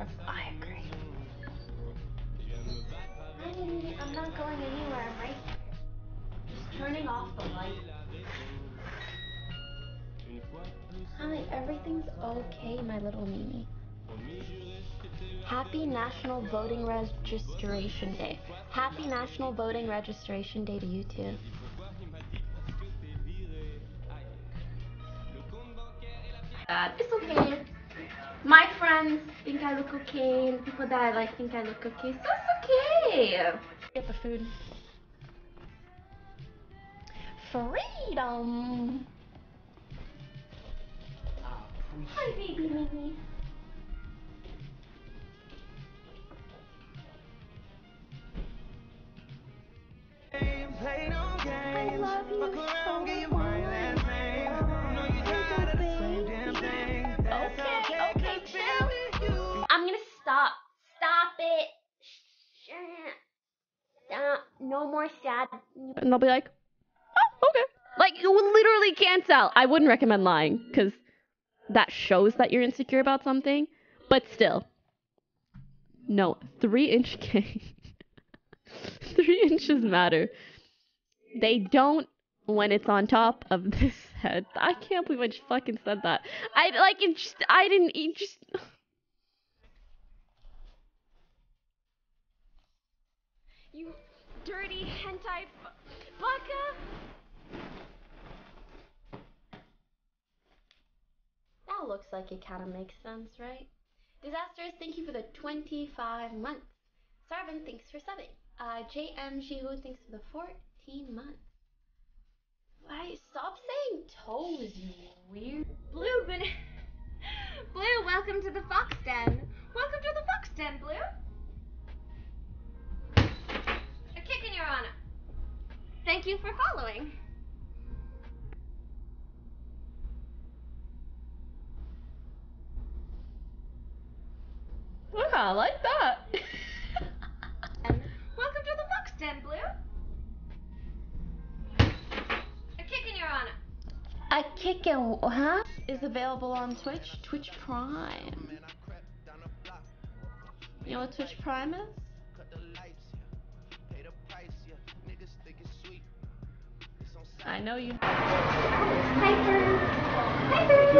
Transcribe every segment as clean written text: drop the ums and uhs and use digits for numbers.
Okay. I agree. Honey, I'm not going anywhere, I'm right here. Just turning off the light. Honey, everything's okay, my little Mimi. Happy National Voting Registration Day. Happy National Voting Registration Day to you too. It's okay. My friends think I look okay, and people that I like think I look okay, so it's okay. Get the food. Freedom. Hi, baby Mimi. I love you so much. Stop it. Stop. No more sad. And they'll be like, oh, okay. Like, you literally can't tell. I wouldn't recommend lying, because that shows that you're insecure about something. But still. No, 3-inch cane. 3 inches matter. They don't when it's on top of this head. I can't believe I just fucking said that. You dirty hentai fucker! That looks like it kind of makes sense, right? Disasters, thank you for the 25 months. Sarvin, thanks for 7. JM Jihu, thanks for the 14 months. Why? Stop saying toes, you weird. Blue, welcome to the fox den. Welcome to the fox den, Blue. Kicking your honor. Thank you for following. Yeah, I like that. Welcome to the fox den, Blue. A kick in your honor. A kick in, huh? Is available on Twitch. Twitch Prime. You know what Twitch Prime is? I know you. Hi, friends. Hi, friends.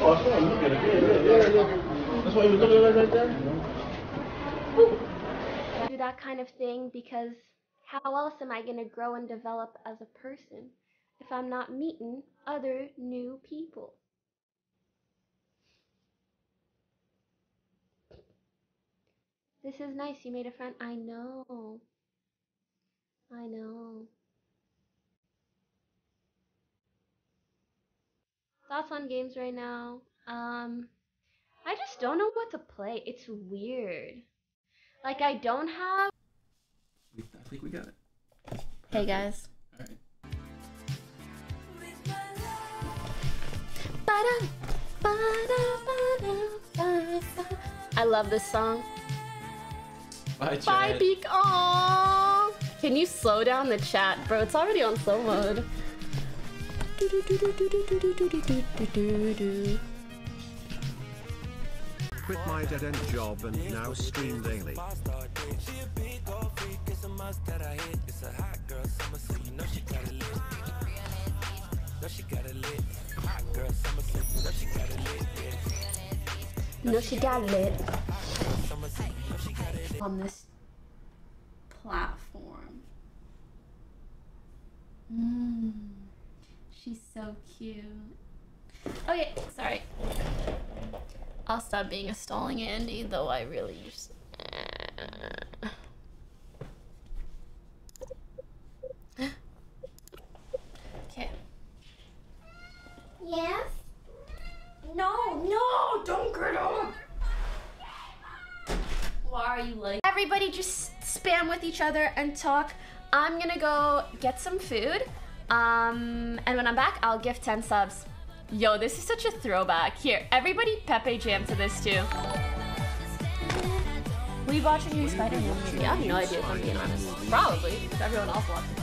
Oh, that's why you look at it. Yeah. That's why you look at it right there. Do that kind of thing because how else am I going to grow and develop as a person if I'm not meeting other new people? This is nice. You made a friend. I know. I know. Thoughts on games right now? I just don't know what to play. It's weird. Like, I don't have... I think we got it. Hey, guys. All right. I love this song. Bye, Beak. Aww. Can you slow down the chat, bro? It's already on slow mode. Quit my dead end job and now stream daily. No, she got lit. On this platform. She's so cute. Okay, sorry. I'll stop being a stalling Andy, though I really just... Okay. Yes? No, don't get up! Why are you like? Everybody just spam with each other and talk. I'm gonna go get some food. And when I'm back, I'll give 10 subs. Yo, this is such a throwback. Here, everybody Pepe Jam to this too. We watch a new Spider-Man movie. I have no idea if I'm being honest. Probably, because everyone else watches it.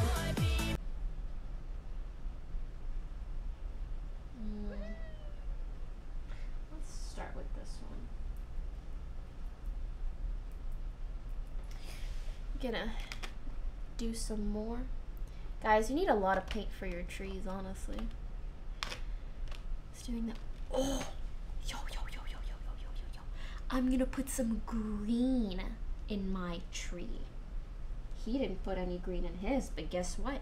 Gonna do some more. Guys, you need a lot of paint for your trees, honestly. It's doing that. Oh, yo. I'm gonna put some green in my tree. He didn't put any green in his, but guess what?